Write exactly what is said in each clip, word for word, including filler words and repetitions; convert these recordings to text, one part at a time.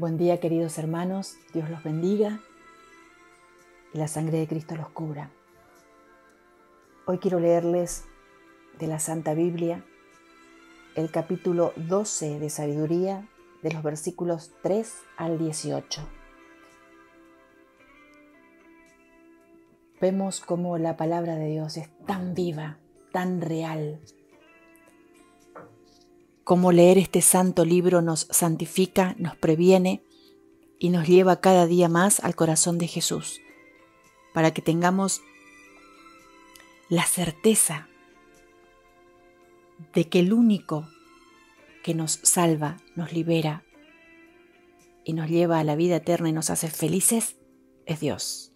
Buen día, queridos hermanos, Dios los bendiga y la sangre de Cristo los cubra. Hoy quiero leerles de la Santa Biblia el capítulo doce de Sabiduría, de los versículos tres al dieciocho. Vemos cómo la palabra de Dios es tan viva, tan real. Cómo leer este santo libro nos santifica, nos previene y nos lleva cada día más al corazón de Jesús, para que tengamos la certeza de que el único que nos salva, nos libera y nos lleva a la vida eterna y nos hace felices es Dios.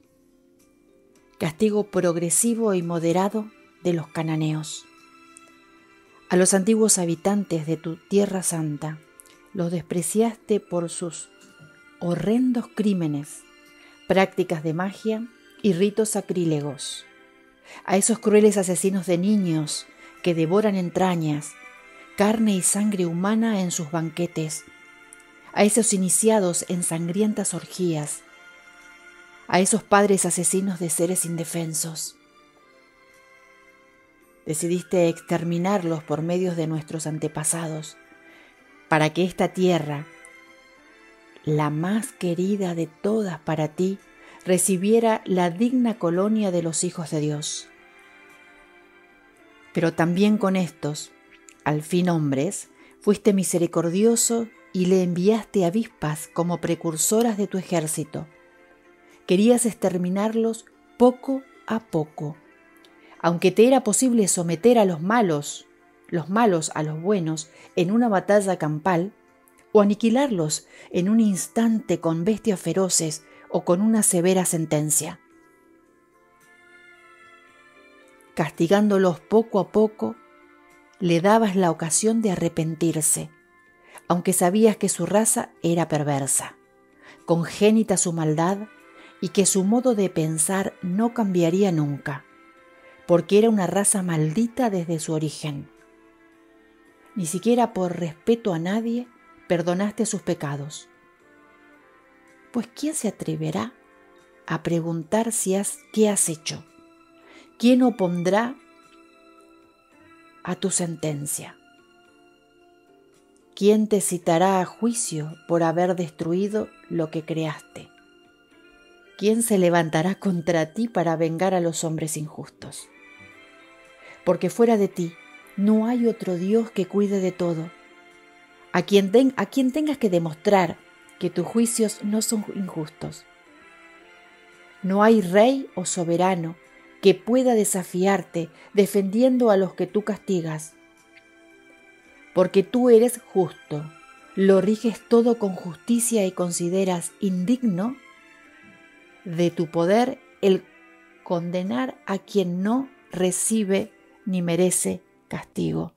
Castigo progresivo y moderado de los cananeos. A los antiguos habitantes de tu tierra santa, los despreciaste por sus horrendos crímenes, prácticas de magia y ritos sacrílegos. A esos crueles asesinos de niños que devoran entrañas, carne y sangre humana en sus banquetes. A esos iniciados en sangrientas orgías. A esos padres asesinos de seres indefensos. Decidiste exterminarlos por medio de nuestros antepasados, para que esta tierra, la más querida de todas para ti, recibiera la digna colonia de los hijos de Dios. Pero también con estos, al fin hombres, fuiste misericordioso y le enviaste avispas como precursoras de tu ejército. Querías exterminarlos poco a poco. Aunque te era posible someter a los malos, los malos a los buenos, en una batalla campal, o aniquilarlos en un instante con bestias feroces o con una severa sentencia. Castigándolos poco a poco, le dabas la ocasión de arrepentirse, aunque sabías que su raza era perversa, congénita su maldad y que su modo de pensar no cambiaría nunca, porque era una raza maldita desde su origen. Ni siquiera por respeto a nadie perdonaste sus pecados. Pues ¿quién se atreverá a preguntar si has, qué has hecho? ¿Quién opondrá a tu sentencia? ¿Quién te citará a juicio por haber destruido lo que creaste? ¿Quién se levantará contra ti para vengar a los hombres injustos? Porque fuera de ti no hay otro Dios que cuide de todo. A quien, ten, a quien tengas que demostrar que tus juicios no son injustos. No hay rey o soberano que pueda desafiarte defendiendo a los que tú castigas. Porque tú eres justo, lo riges todo con justicia y consideras indigno de tu poder el condenar a quien no recibe ni merece castigo.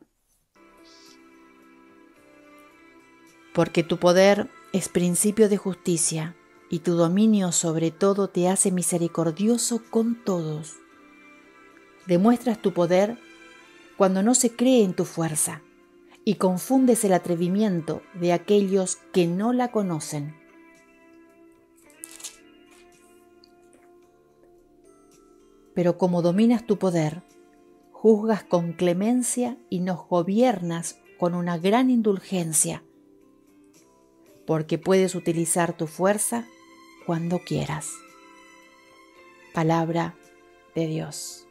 Porque tu poder es principio de justicia y tu dominio sobre todo te hace misericordioso con todos. Demuestras tu poder cuando no se cree en tu fuerza y confundes el atrevimiento de aquellos que no la conocen. Pero como dominas tu poder, juzgas con clemencia y nos gobiernas con una gran indulgencia, porque puedes utilizar tu fuerza cuando quieras. Palabra de Dios.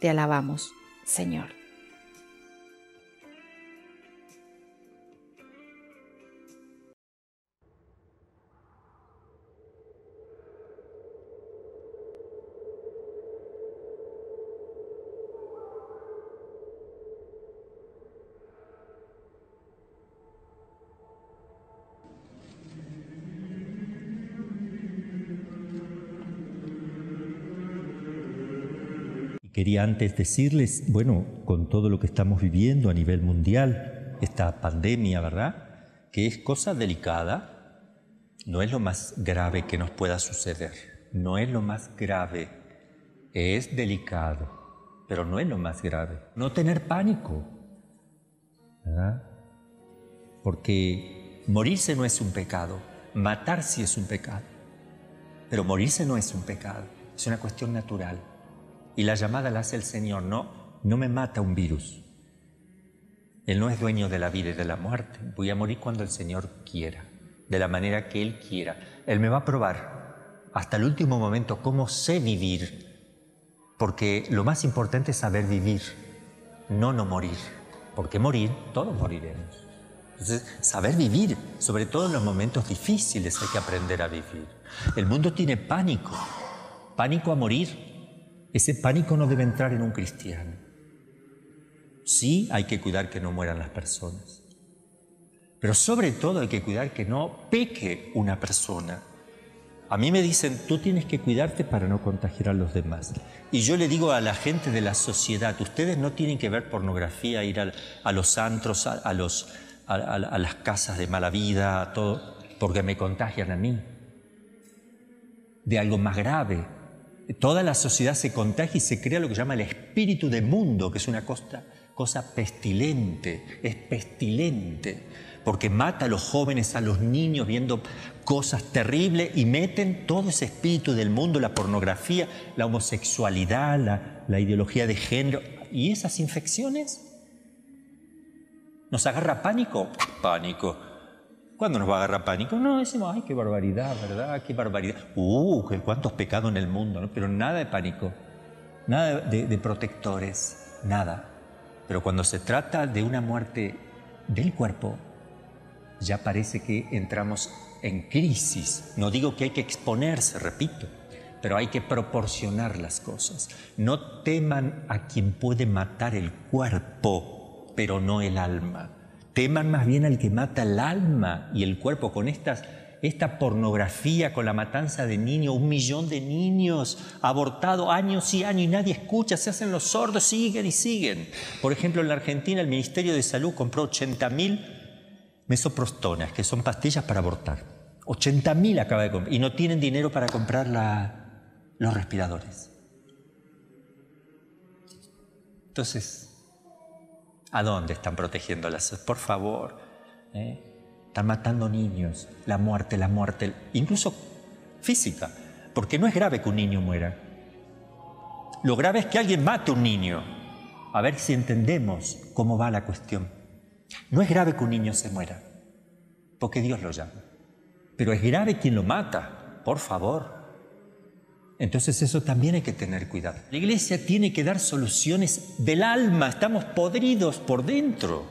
Te alabamos, Señor. Quería antes decirles, bueno, con todo lo que estamos viviendo a nivel mundial, esta pandemia, ¿verdad?, que es cosa delicada, no es lo más grave que nos pueda suceder, no es lo más grave, es delicado, pero no es lo más grave. No tener pánico, ¿verdad?, porque morirse no es un pecado, Matar sí es un pecado, pero morirse no es un pecado, es una cuestión natural. Y la llamada la hace el Señor, no, no me mata un virus. Él no es dueño de la vida y de la muerte. Voy a morir cuando el Señor quiera, de la manera que Él quiera. Él me va a probar hasta el último momento cómo sé vivir, porque lo más importante es saber vivir, no no morir, porque morir, todos moriremos. Entonces, saber vivir, sobre todo en los momentos difíciles, hay que aprender a vivir. El mundo tiene pánico, pánico a morir. Ese pánico no debe entrar en un cristiano. Sí, hay que cuidar que no mueran las personas, pero sobre todo hay que cuidar que no peque una persona. A mí me dicen, tú tienes que cuidarte para no contagiar a los demás. Y yo le digo a la gente de la sociedad, ustedes no tienen que ver pornografía, ir a, a los antros, a, a, los, a, a, a las casas de mala vida, a todo, porque me contagian a mí. De algo más grave. Toda la sociedad se contagia y se crea lo que se llama el espíritu de mundo, que es una cosa, cosa pestilente, es pestilente. Porque mata a los jóvenes, a los niños, viendo cosas terribles, y meten todo ese espíritu del mundo, la pornografía, la homosexualidad, la, la ideología de género. ¿Y esas infecciones? ¿Nos agarra pánico? Pánico. ¿Cuándo nos va a agarrar pánico? No, decimos, ay, qué barbaridad, ¿verdad? Qué barbaridad. Uh, cuántos pecados en el mundo, ¿no? Pero nada de pánico, nada de, de protectores, nada. Pero cuando se trata de una muerte del cuerpo, ya parece que entramos en crisis. No digo que hay que exponerse, repito, pero hay que proporcionar las cosas. No teman a quien puede matar el cuerpo, pero no el alma. Teman más bien al que mata el alma y el cuerpo con estas, esta pornografía, con la matanza de niños, un millón de niños abortados años y años y nadie escucha, se hacen los sordos, siguen y siguen. Por ejemplo, en la Argentina el Ministerio de Salud compró ochenta mil mesoprostonas, que son pastillas para abortar. ochenta mil acaba de comprar. Y no tienen dinero para comprar la, los respiradores. Entonces, ¿a dónde están protegiéndolas? Por favor. ¿eh? Están matando niños. La muerte, la muerte, incluso física. Porque no es grave que un niño muera. Lo grave es que alguien mate a un niño. A ver si entendemos cómo va la cuestión. No es grave que un niño se muera, porque Dios lo llama. Pero es grave quien lo mata, por favor. Entonces eso también hay que tener cuidado. La iglesia tiene que dar soluciones del alma. Estamos podridos por dentro.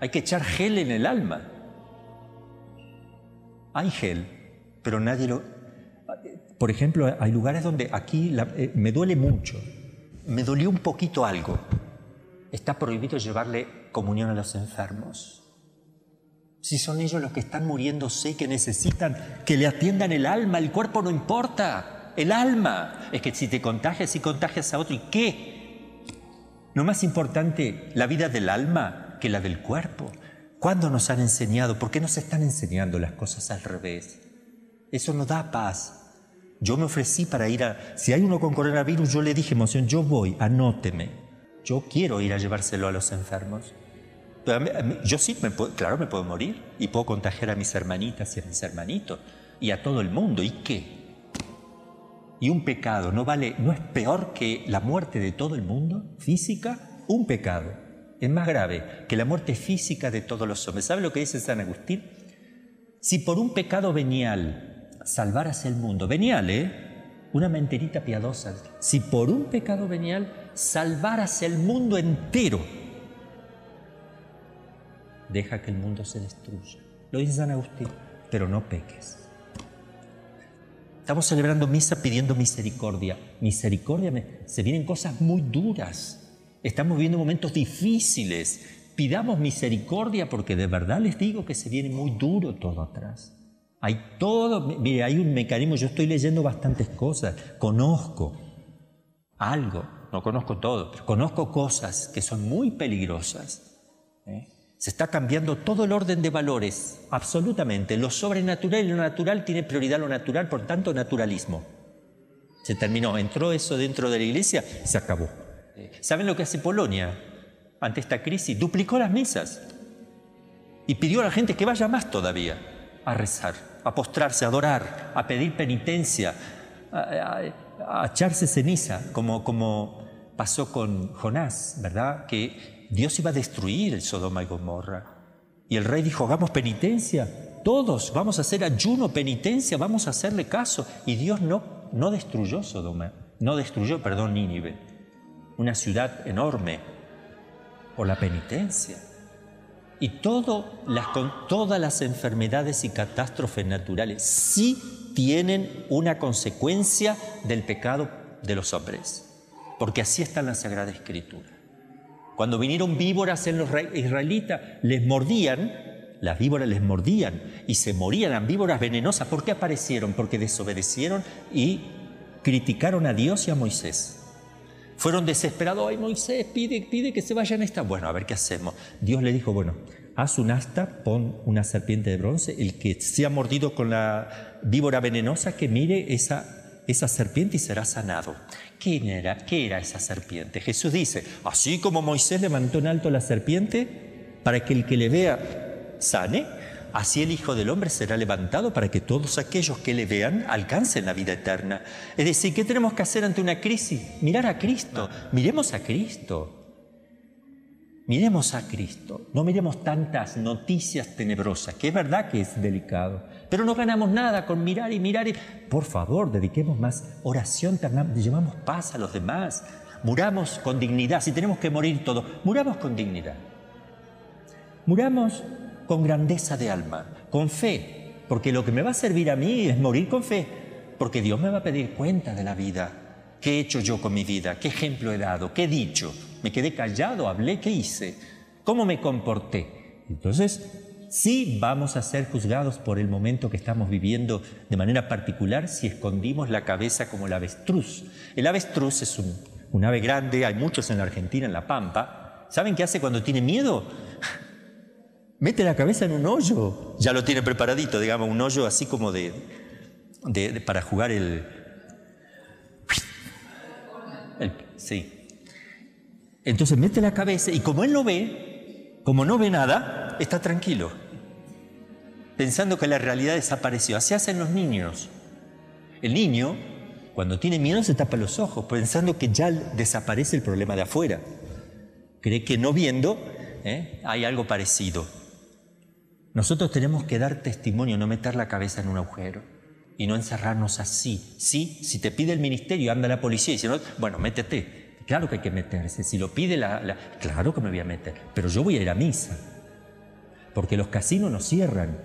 Hay que echar gel en el alma. Hay gel, pero nadie lo... Por ejemplo, hay lugares donde aquí la... eh, me duele mucho. Me dolió un poquito algo. Está prohibido llevarle comunión a los enfermos. Si son ellos los que están muriéndose, que necesitan que le atiendan el alma, el cuerpo no importa, el alma. Es que si te contagias, si contagias a otro, ¿y qué? Lo más importante, la vida del alma que la del cuerpo. ¿Cuándo nos han enseñado? ¿Por qué nos están enseñando las cosas al revés? Eso no da paz. Yo me ofrecí para ir a... Si hay uno con coronavirus, yo le dije, emoción, yo voy, anóteme. Yo quiero ir a llevárselo a los enfermos. Pero a mí, a mí, yo sí, me puedo, claro, me puedo morir y puedo contagiar a mis hermanitas y a mis hermanitos y a todo el mundo. ¿Y qué? ¿Y un pecado no vale, no es peor que la muerte de todo el mundo física? Un pecado es más grave que la muerte física de todos los hombres. ¿Sabe lo que dice San Agustín? Si por un pecado venial salvaras el mundo, venial, ¿eh? Una mentirita piadosa. Si por un pecado venial salvaras el mundo entero, deja que el mundo se destruya. Lo dice San Agustín, pero no peques. Estamos celebrando misa pidiendo misericordia. Misericordia, se vienen cosas muy duras. Estamos viviendo momentos difíciles. Pidamos misericordia porque de verdad les digo que se viene muy duro todo atrás. Hay todo, mire, hay un mecanismo, yo estoy leyendo bastantes cosas, conozco algo, no conozco todo, pero conozco cosas que son muy peligrosas. ¿eh? Se está cambiando todo el orden de valores, absolutamente. Lo sobrenatural y lo natural tiene prioridad a lo natural, por tanto, naturalismo. Se terminó, entró eso dentro de la iglesia, se acabó. ¿Saben lo que hace Polonia ante esta crisis? Duplicó las misas. y pidió a la gente que vaya más todavía a rezar, a postrarse, a adorar, a pedir penitencia, a, a, a echarse ceniza, como, como pasó con Jonás, ¿verdad? Que Dios iba a destruir el Sodoma y Gomorra. Y el rey dijo, hagamos penitencia, todos vamos a hacer ayuno, penitencia, vamos a hacerle caso. Y Dios no, no destruyó Sodoma, no destruyó, perdón, Nínive, una ciudad enorme, por la penitencia. Y todo las, con todas las enfermedades y catástrofes naturales sí tienen una consecuencia del pecado de los hombres, porque así está en la Sagrada Escritura. Cuando vinieron víboras en los israelitas, les mordían, las víboras les mordían y se morían, eran víboras venenosas. ¿Por qué aparecieron? Porque desobedecieron y criticaron a Dios y a Moisés. Fueron desesperados, ay Moisés, pide, pide que se vayan estas. Bueno, a ver qué hacemos. Dios le dijo, bueno, haz un asta, pon una serpiente de bronce, el que se ha mordido con la víbora venenosa que mire esa... esa serpiente y será sanado. ¿Quién era? ¿Qué era esa serpiente? Jesús dice, así como Moisés levantó en alto la serpiente para que el que le vea sane, así el Hijo del Hombre será levantado para que todos aquellos que le vean alcancen la vida eterna. Es decir, ¿qué tenemos que hacer ante una crisis? Mirar a Cristo. Miremos a Cristo. Miremos a Cristo. No miremos tantas noticias tenebrosas, que es verdad que es delicado, pero no ganamos nada con mirar y mirar. Y... Por favor, dediquemos más oración, llevamos paz a los demás, muramos con dignidad. Si tenemos que morir todos, muramos con dignidad. Muramos con grandeza de alma, con fe, porque lo que me va a servir a mí es morir con fe, porque Dios me va a pedir cuenta de la vida. ¿Qué he hecho yo con mi vida? ¿Qué ejemplo he dado? ¿Qué he dicho? ¿Me quedé callado? ¿Hablé? ¿Qué hice? ¿Cómo me comporté? Entonces... sí vamos a ser juzgados por el momento que estamos viviendo de manera particular si escondimos la cabeza como el avestruz. El avestruz es un, un ave grande, hay muchos en la Argentina, en la Pampa. ¿Saben qué hace cuando tiene miedo? Mete la cabeza en un hoyo. Ya lo tiene preparadito, digamos, un hoyo así como de, de, de para jugar el, el... Sí. Entonces mete la cabeza y como él no ve, como no ve nada... está tranquilo, pensando que la realidad desapareció. Así hacen los niños. El niño, cuando tiene miedo, se tapa los ojos, pensando que ya desaparece el problema de afuera. Cree que no viendo, ¿eh?, hay algo parecido. Nosotros tenemos que dar testimonio, no meter la cabeza en un agujero y no encerrarnos así. Sí, si te pide el ministerio, anda la policía y si no, bueno, métete. Claro que hay que meterse. Si lo pide la... la... claro que me voy a meter, pero yo voy a ir a misa. Porque los casinos no cierran.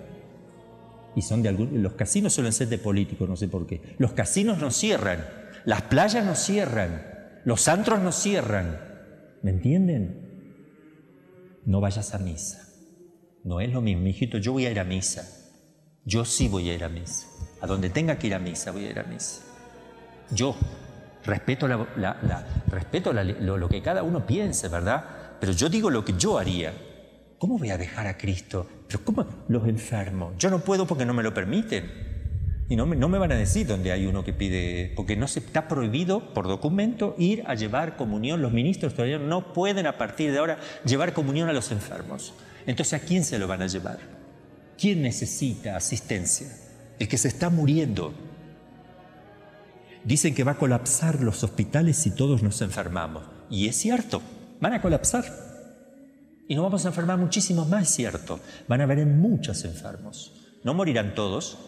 Y son de algún... los casinos suelen ser de políticos, no sé por qué. Los casinos no cierran. Las playas no cierran. Los antros no cierran. ¿Me entienden? No vayas a misa. No es lo mismo, hijito. Yo voy a ir a misa. Yo sí voy a ir a misa. A donde tenga que ir a misa, voy a ir a misa. Yo respeto, la, la, la, respeto la, lo, lo que cada uno piense, ¿verdad? Pero yo digo lo que yo haría. ¿Cómo voy a dejar a Cristo? ¿Pero cómo los enfermos? Yo no puedo porque no me lo permiten. Y no me, no me van a decir dónde hay uno que pide... porque no se está prohibido por documento ir a llevar comunión. Los ministros todavía no pueden a partir de ahora llevar comunión a los enfermos. Entonces, ¿a quién se lo van a llevar? ¿Quién necesita asistencia? El que se está muriendo. Dicen que va a colapsar los hospitales si todos nos enfermamos. Y es cierto, van a colapsar. Y nos vamos a enfermar muchísimos más, es cierto. Van a haber muchos enfermos. No morirán todos.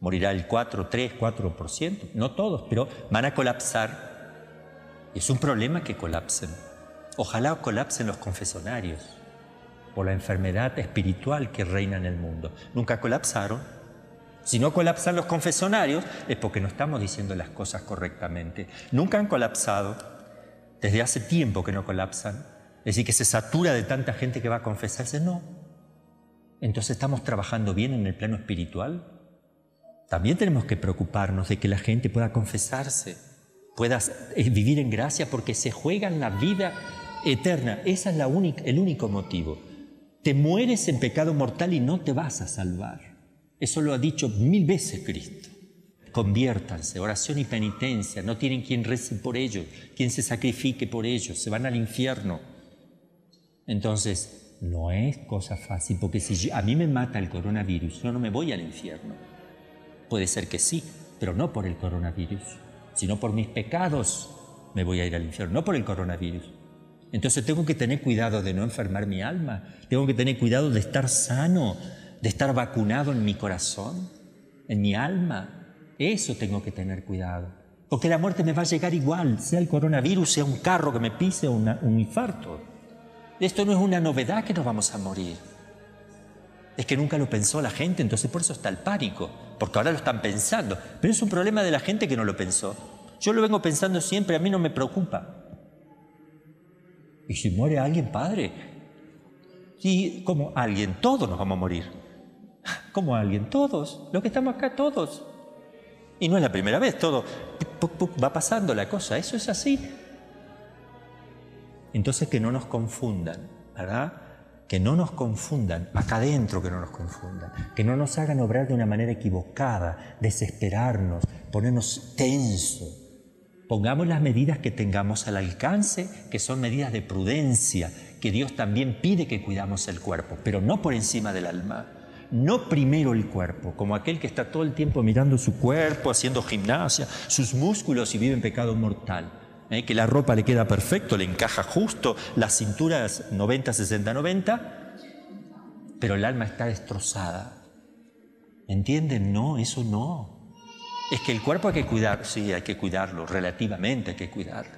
Morirá el cuatro, tres, cuatro por ciento. No todos, pero van a colapsar. Es un problema que colapsen. Ojalá colapsen los confesonarios por la enfermedad espiritual que reina en el mundo. Nunca colapsaron. Si no colapsan los confesonarios es porque no estamos diciendo las cosas correctamente. Nunca han colapsado. Desde hace tiempo que no colapsan. Es decir, que se satura de tanta gente que va a confesarse. No. Entonces, ¿estamos trabajando bien en el plano espiritual? También tenemos que preocuparnos de que la gente pueda confesarse, pueda vivir en gracia, porque se juega en la vida eterna. Ese es la única, el único motivo. Te mueres en pecado mortal y no te vas a salvar. Eso lo ha dicho mil veces Cristo. Conviértanse, oración y penitencia. No tienen quien rece por ellos, quien se sacrifique por ellos. Se van al infierno. Entonces, no es cosa fácil, porque si a mí me mata el coronavirus, yo no me voy al infierno. Puede ser que sí, pero no por el coronavirus, sino por mis pecados me voy a ir al infierno, no por el coronavirus. Entonces tengo que tener cuidado de no enfermar mi alma, tengo que tener cuidado de estar sano, de estar vacunado en mi corazón, en mi alma. Eso tengo que tener cuidado, porque la muerte me va a llegar igual, sea el coronavirus, sea un carro que me pise o una, un infarto. Esto no es una novedad que nos vamos a morir. Es que nunca lo pensó la gente, entonces por eso está el pánico, porque ahora lo están pensando. Pero es un problema de la gente que no lo pensó. Yo lo vengo pensando siempre, a mí no me preocupa. ¿Y si muere alguien, padre? ¿Y cómo alguien? Todos nos vamos a morir. ¿Cómo alguien? Todos. Los que estamos acá, todos. Y no es la primera vez, todo. Puc, puc, va pasando la cosa, eso es así. Entonces que no nos confundan, ¿verdad? Que no nos confundan, acá adentro que no nos confundan, que no nos hagan obrar de una manera equivocada, desesperarnos, ponernos tensos. Pongamos las medidas que tengamos al alcance, que son medidas de prudencia, que Dios también pide que cuidamos el cuerpo, pero no por encima del alma. No primero el cuerpo, como aquel que está todo el tiempo mirando su cuerpo, haciendo gimnasia, sus músculos y vive en pecado mortal. ¿Eh? Que la ropa le queda perfecto, le encaja justo, las cinturas noventa, sesenta, noventa, pero el alma está destrozada. ¿Entienden? No, eso no. Es que el cuerpo hay que cuidar, sí, hay que cuidarlo, relativamente hay que cuidarlo.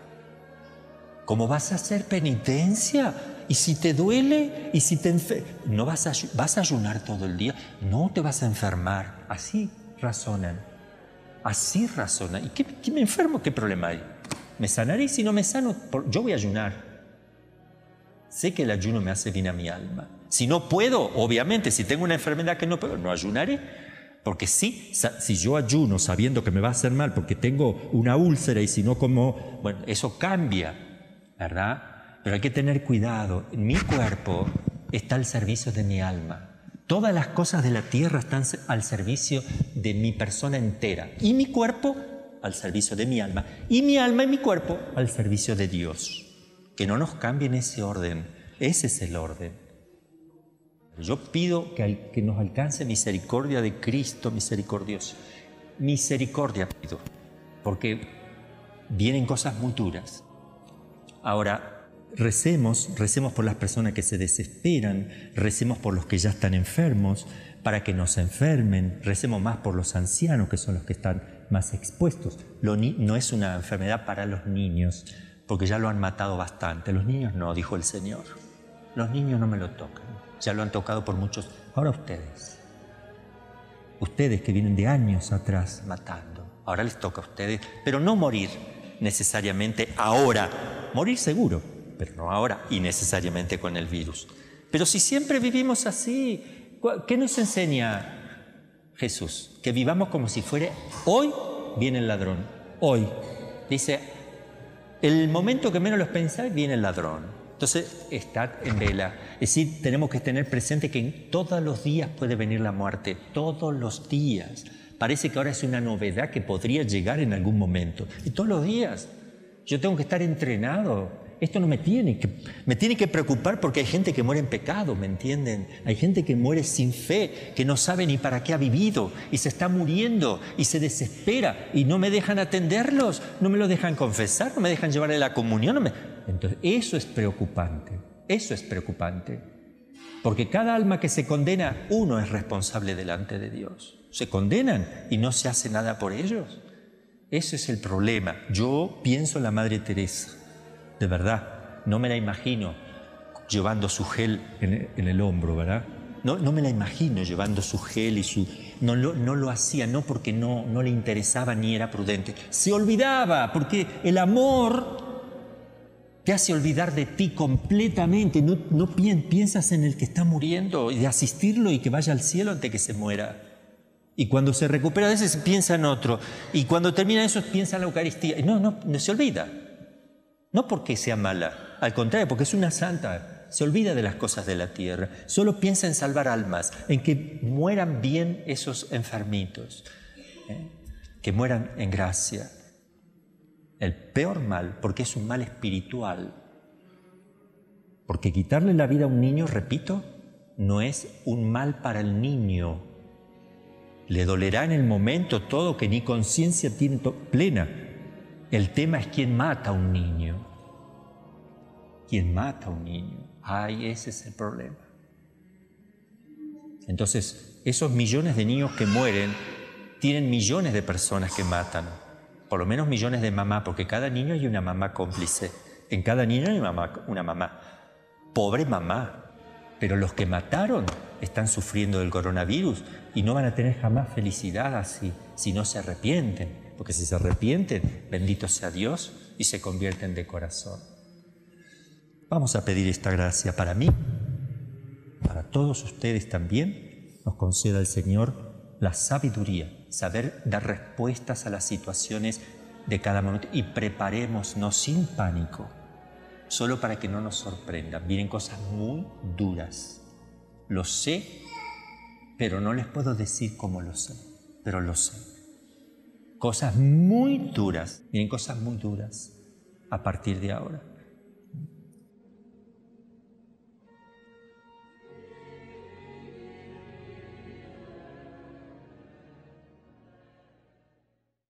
¿Cómo vas a hacer penitencia? ¿Y si te duele? ¿Y si te enfer- ¿No vas a, vas a ayunar todo el día? No te vas a enfermar. Así razonan. Así razonan. ¿Y qué, qué me enfermo? ¿Qué problema hay? ¿Me sanaré? Y si no me sano, por, yo voy a ayunar. Sé que el ayuno me hace bien a mi alma. Si no puedo, obviamente, si tengo una enfermedad que no puedo, no ayunaré. Porque sí, si yo ayuno sabiendo que me va a hacer mal porque tengo una úlcera y si no como... Bueno, eso cambia, ¿verdad? Pero hay que tener cuidado. Mi cuerpo está al servicio de mi alma. Todas las cosas de la tierra están al servicio de mi persona entera. Y mi cuerpo al servicio de mi alma. Y mi alma y mi cuerpo al servicio de Dios. Que no nos cambien ese orden. Ese es el orden. Yo pido que, que nos alcance misericordia de Cristo misericordioso. Misericordia pido, porque vienen cosas muy duras. Ahora, recemos, recemos por las personas que se desesperan, recemos por los que ya están enfermos, para que no se enfermen, recemos más por los ancianos, que son los que están más expuestos. Lo ni- no es una enfermedad para los niños, porque ya lo han matado bastante. Los niños no, dijo el Señor. Los niños no me lo tocan. Ya lo han tocado por muchos. Ahora ustedes, ustedes que vienen de años atrás matando, ahora les toca a ustedes, pero no morir necesariamente ahora. Morir seguro, pero no ahora y necesariamente con el virus. Pero si siempre vivimos así, ¿qué nos enseña Jesús? Que vivamos como si fuera hoy viene el ladrón, hoy. Dice, el momento que menos los pensáis viene el ladrón. Entonces, estad en vela. Es decir, tenemos que tener presente que en todos los días puede venir la muerte. Todos los días. Parece que ahora es una novedad que podría llegar en algún momento. Y todos los días. Yo tengo que estar entrenado. Esto no me tiene que... Me tiene que preocupar porque hay gente que muere en pecado, ¿me entienden? Hay gente que muere sin fe, que no sabe ni para qué ha vivido. Y se está muriendo. Y se desespera. Y no me dejan atenderlos. No me lo dejan confesar. No me dejan llevarle la comunión. No me... Entonces, eso es preocupante, eso es preocupante, porque cada alma que se condena, uno es responsable delante de Dios. Se condenan y no se hace nada por ellos. Ese es el problema. Yo pienso en la Madre Teresa, de verdad, no me la imagino llevando su gel en el, en el hombro, ¿verdad? No, no me la imagino llevando su gel y su... No lo, no lo hacía, no porque no, no le interesaba ni era prudente. Se olvidaba, porque el amor... te hace olvidar de ti completamente, no, no piensas en el que está muriendo y de asistirlo y que vaya al cielo antes que se muera. Y cuando se recupera a veces piensa en otro y cuando termina eso piensa en la Eucaristía. No, no, no se olvida. No porque sea mala, al contrario, porque es una santa. Se olvida de las cosas de la tierra, solo piensa en salvar almas, en que mueran bien esos enfermitos, ¿eh? Que mueran en gracia. El peor mal, porque es un mal espiritual. Porque quitarle la vida a un niño, repito, no es un mal para el niño. Le dolerá en el momento todo, que ni conciencia tiene plena. El tema es quién mata a un niño. ¿Quién mata a un niño? Ay, ese es el problema. Entonces, esos millones de niños que mueren tienen millones de personas que matan. Por lo menos millones de mamás, porque cada niño hay una mamá cómplice. En cada niño hay mamá, una mamá. Pobre mamá. Pero los que mataron están sufriendo del coronavirus y no van a tener jamás felicidad así, si no se arrepienten. Porque si se arrepienten, bendito sea Dios, y se convierten de corazón. Vamos a pedir esta gracia para mí, para todos ustedes también. Nos conceda el Señor la sabiduría, saber dar respuestas a las situaciones de cada momento, y preparémonos sin pánico, solo para que no nos sorprendan. Vienen cosas muy duras. Lo sé, pero no les puedo decir cómo lo sé, pero lo sé. Cosas muy duras, vienen cosas muy duras a partir de ahora.